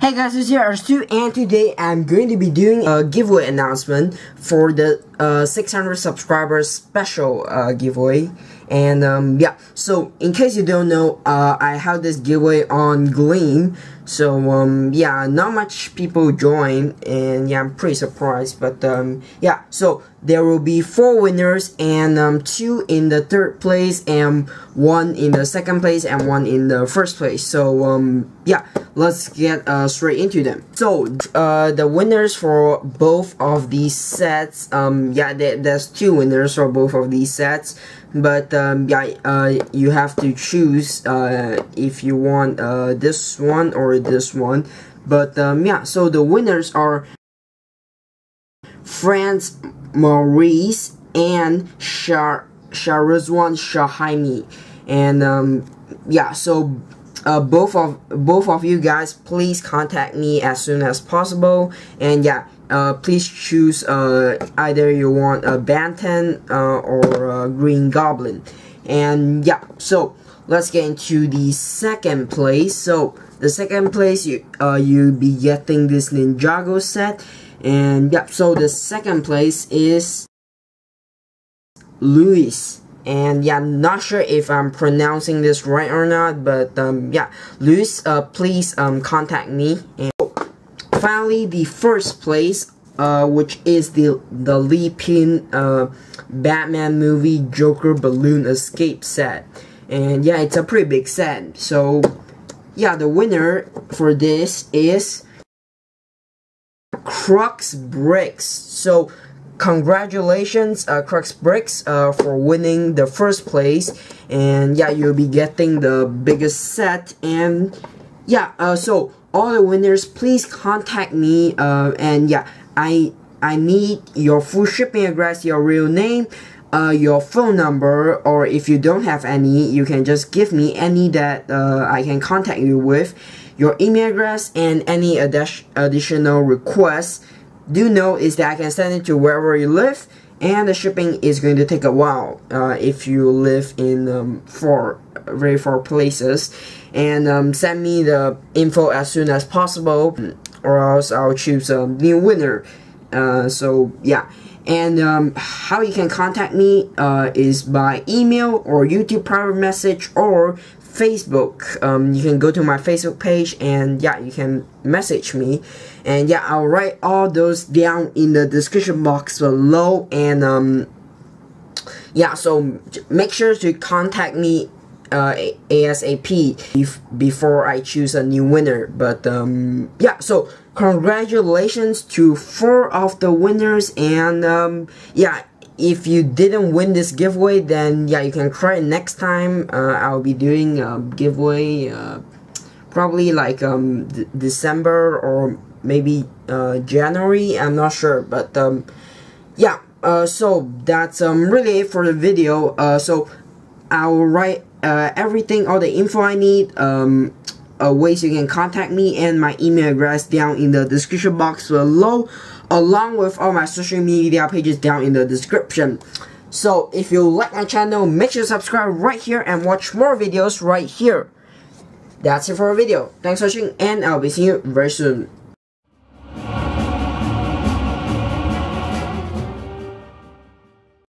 Hey guys, it's here, Stu, and today I'm going to be doing a giveaway announcement for the 600 subscribers special giveaway. And yeah, so in case you don't know, I have this giveaway on Gleam. So yeah, not much people join, and yeah, I'm pretty surprised, but yeah, so there will be 4 winners, and 2 in the 3rd place, and 1 in the 2nd place, and 1 in the 1st place. So yeah, let's get straight into them. So the winners for both of these sets, yeah, there's 2 winners for both of these sets, but yeah, you have to choose if you want this one or this one. But yeah, so the winners are France Maurice and Shar Sharuzwan Shahaimi, and yeah, so both of you guys, please contact me as soon as possible. And yeah, please choose either you want a Bantan or a Green Goblin. And yeah, so let's get into the 2nd place. So the 2nd place, you'll be getting this Ninjago set. And yeah, so the 2nd place is Luis. And yeah, not sure if I'm pronouncing this right or not, but yeah, Luis, please contact me. And finally, the 1st place, which is the Lee Pin Batman movie Joker Balloon Escape set. And yeah, it's a pretty big set. So yeah, the winner for this is Crux Bricks. So congratulations, Crux Bricks, for winning the 1st place. And yeah, you'll be getting the biggest set. And yeah, so all the winners, please contact me. And yeah, I need your full shipping address, your real name, your phone number, or if you don't have any, you can just give me any that I can contact you with, your email address, and any additional requests. Do know is that I can send it to wherever you live, and the shipping is going to take a while if you live in very far places. And send me the info as soon as possible, or else I'll choose a new winner. So yeah, and how you can contact me is by email or YouTube private message or Facebook. You can go to my Facebook page, and yeah, you can message me, and yeah, I'll write all those down in the description box below. And yeah, so make sure to contact me ASAP before I choose a new winner. But yeah, so congratulations to 4 of the winners. And yeah, if you didn't win this giveaway, then yeah, you can try it next time. I'll be doing a giveaway probably like December or maybe January, I'm not sure. But yeah, so that's really it for the video. So I'll write everything, all the info I need, ways you can contact me, and my email address down in the description box below, along with all my social media pages down in the description. So if you like my channel, make sure to subscribe right here and watch more videos right here. That's it for our video. Thanks for watching, and I'll be seeing you very soon.